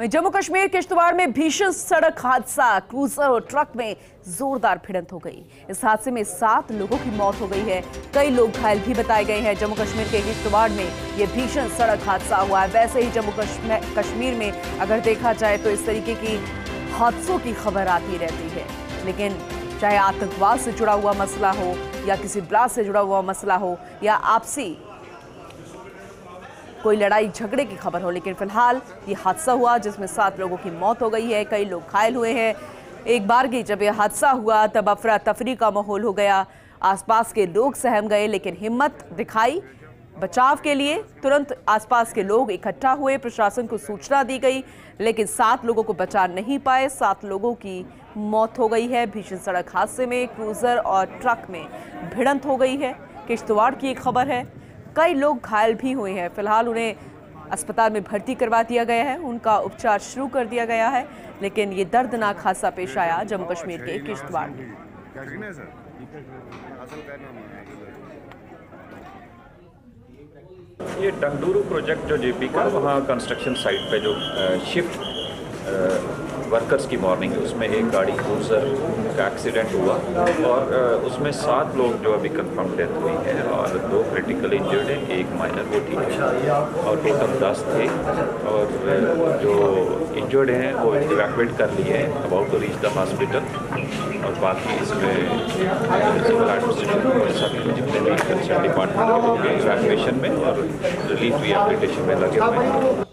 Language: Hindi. वहीं जम्मू कश्मीर किश्तवाड़ में भीषण सड़क हादसा, क्रूजर और ट्रक में जोरदार भिड़ंत हो गई। इस हादसे में 7 लोगों की मौत हो गई है, कई लोग घायल भी बताए गए हैं। जम्मू कश्मीर के किश्तवाड़ में ये भीषण सड़क हादसा हुआ है। वैसे ही जम्मू कश्मीर में अगर देखा जाए तो इस तरीके की हादसों की खबर आती रहती है, लेकिन चाहे आतंकवाद से जुड़ा हुआ मसला हो या किसी ब्लास्ट से जुड़ा हुआ मसला हो या आपसी कोई लड़ाई झगड़े की खबर हो, लेकिन फिलहाल ये हादसा हुआ जिसमें 7 लोगों की मौत हो गई है, कई लोग घायल हुए हैं। एक बार की जब यह हादसा हुआ तब अफरा तफरी का माहौल हो गया, आसपास के लोग सहम गए, लेकिन हिम्मत दिखाई। बचाव के लिए तुरंत आसपास के लोग इकट्ठा हुए, प्रशासन को सूचना दी गई, लेकिन 7 लोगों को बचा नहीं पाए, 7 लोगों की मौत हो गई है। भीषण सड़क हादसे में क्रूजर और ट्रक में भिड़ंत हो गई है, किश्तवाड़ की एक खबर है। कई लोग घायल भी हुए हैं, फिलहाल उन्हें अस्पताल में भर्ती करवा दिया गया है, उनका उपचार शुरू कर दिया गया है, लेकिन ये दर्दनाक हादसा पेश आया जम्मू कश्मीर के किश्तवाड़ में। ये डंगडूरू प्रोजेक्ट जो जेपी का, वहाँ कंस्ट्रक्शन साइट पे जो शिफ्ट वर्कर्स की मॉर्निंग है, उसमें एक गाड़ी क्रूजर का एक्सीडेंट हुआ और उसमें 7 लोग जो अभी कंफर्म डेथ हुई है और 2 क्रिटिकल इंजर्ड हैं, एक माइनर वो ठीक है और टोटल 10 थे। और जो इंजर्ड हैं वो इवैक्यूएट कर लिए हैं, about to reach the hospital. और बाकी इसमें सिविल एडमिनिस्ट्रेशन जितने भी कंसर्न डिपार्टमेंट के लोग इवैक्यूएशन में और रिलीफ रिहैबिलिटेशन में लगे हुए हैं।